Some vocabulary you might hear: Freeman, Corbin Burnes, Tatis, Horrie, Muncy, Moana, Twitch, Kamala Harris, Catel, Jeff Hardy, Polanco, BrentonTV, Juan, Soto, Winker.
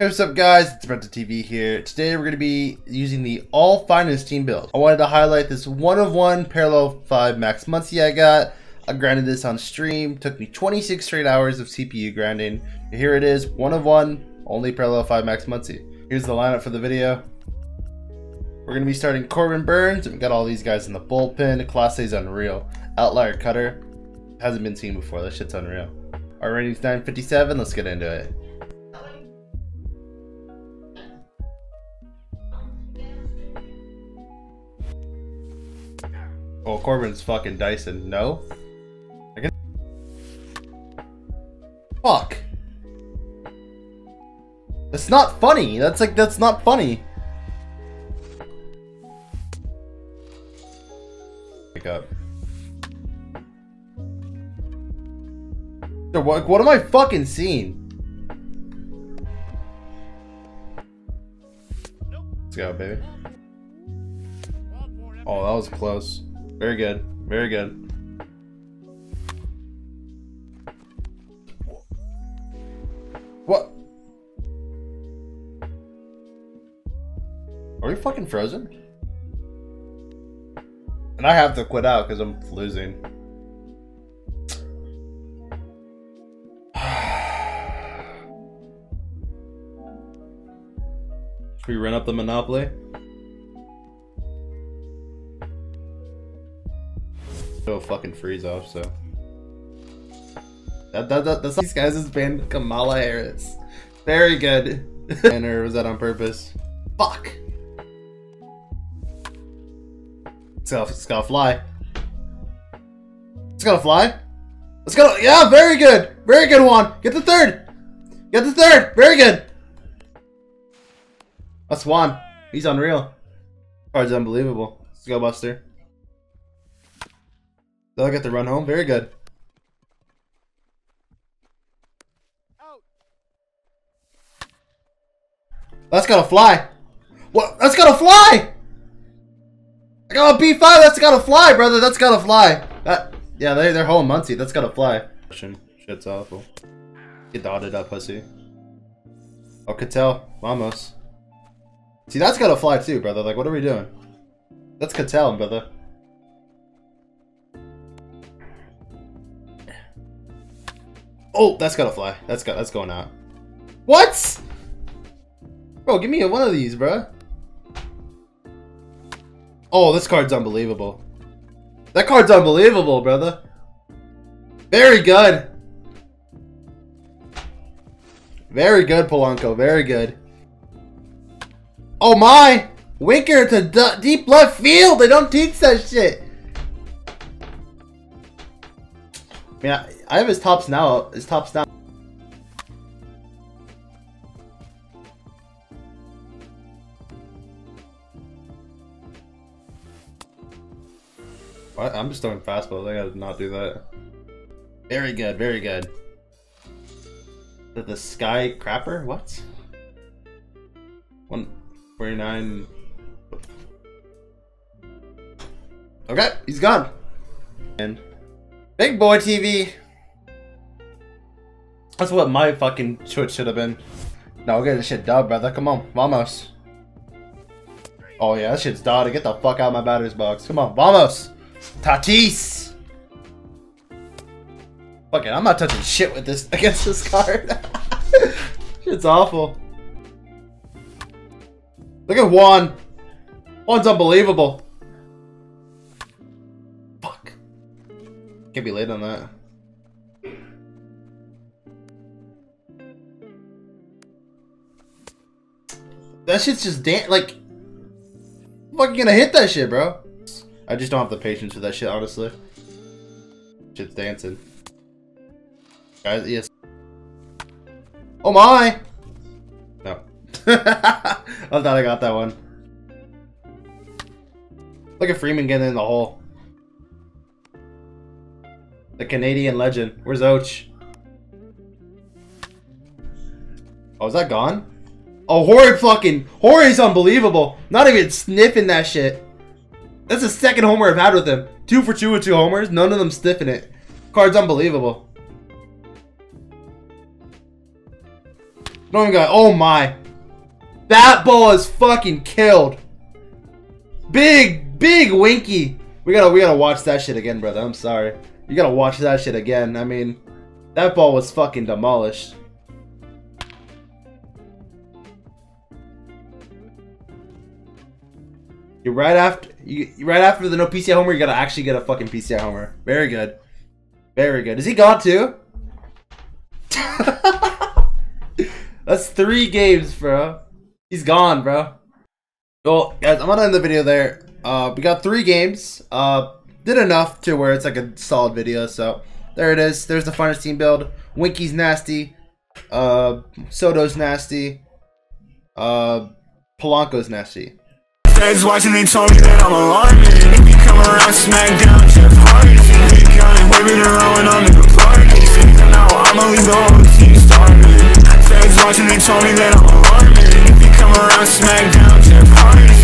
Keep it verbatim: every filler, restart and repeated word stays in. Hey, what's up guys, it's BrentonTV here. Today we're going to be using the all finest team build. I wanted to highlight this one of one parallel five max Muncy I got. I grinded this on stream, took me twenty-six straight hours of C P U grinding. Here it is, one of one, only parallel five max Muncy. Here's the lineup for the video. We're going to be starting Corbin Burnes. We've got all these guys in the bullpen. Class A's unreal. Outlier cutter, hasn't been seen before, that shit's unreal. Our rating's nine fifty-seven, let's get into it. Well, Corbin's fucking Dyson. No? I guess. Fuck! That's not funny! That's like, that's not funny! Pick up. What, what am I fucking seeing? Nope. Let's go, baby. Oh, that was close. Very good. Very good. What? Are we fucking frozen? And I have to quit out because I'm losing. We run up the Monopoly. No fucking freeze off, so that, that, that, that's these guys' band Kamala Harris. Very good. And or was that on purpose? Fuck. It's gotta, it's gotta fly. It's gotta fly. Let's go. Yeah, very good. Very good, Juan. Get the third. Get the third. Very good. That's Juan. He's unreal. Card's unbelievable. Let's go, Buster. They'll get the run home. Very good. Out. That's gotta fly. What? That's gotta fly. I got a B five. That's gotta fly, brother. That's gotta fly. That, yeah, they, they're home, Muncy. That's gotta fly. Shit's awful. Get dotted up, pussy. Oh, Catel. Vamos. See, that's gotta fly too, brother. Like, what are we doing? That's Catel, brother. Oh, that's gotta fly. That's got. That's going out. What? Bro, give me a, one of these, bro. Oh, this card's unbelievable. That card's unbelievable, brother. Very good. Very good, Polanco. Very good. Oh my! Winker to deep left field. They don't teach that shit. Yeah. I have his tops now. His tops now. What? I'm just throwing fastballs. I gotta not do that. Very good. Very good. The, the sky crapper? What? one forty-nine. Okay. He's gone. And Big Boy T V. That's what my fucking Twitch should have been. No, we'll get this shit dubbed, brother. Come on, vamos. Oh yeah, that shit's dotted. Get the fuck out of my batter's box. Come on, vamos. Tatis. Fuck it, I'm not touching shit with this against this card. Shit's awful. Look at Juan. Juan's unbelievable. Fuck. Can't be late on that. That shit's just damn, like, I'm fucking gonna hit that shit, bro. I just don't have the patience for that shit, honestly. Shit's dancing. Guys, yes. Oh my! No. I thought I got that one. Look at Freeman getting in the hole. The Canadian legend. Where's Oach? Oh, is that gone? Oh, Horrie fucking, Horrie's unbelievable. Not even sniffing that shit. That's the second homer I've had with him. Two for two with two homers. None of them sniffing it. Card's unbelievable. Don't even go. Oh my. That ball is fucking killed. Big, big Winky. We gotta, we gotta watch that shit again, brother. I'm sorry. You gotta watch that shit again. I mean, that ball was fucking demolished. You right after, you right after the no P C I homer, you gotta actually get a fucking P C I homer. Very good, very good. Is he gone too? That's three games, bro. He's gone, bro. Well, guys, I'm gonna end the video there. Uh, we got three games. Uh, did enough to where it's like a solid video. So there it is. There's the finest team build. Winky's nasty. Uh, Soto's nasty. Uh, Polanco's nasty. Watching, they told me that I'm alarming. If you come around, smack down Jeff Hardy. Big county, waving and rolling on the parties. Now I'ma leave the whole team starving. Feds watching, they told me that I'm alarming. If you come around, smack down Jeff Hardy.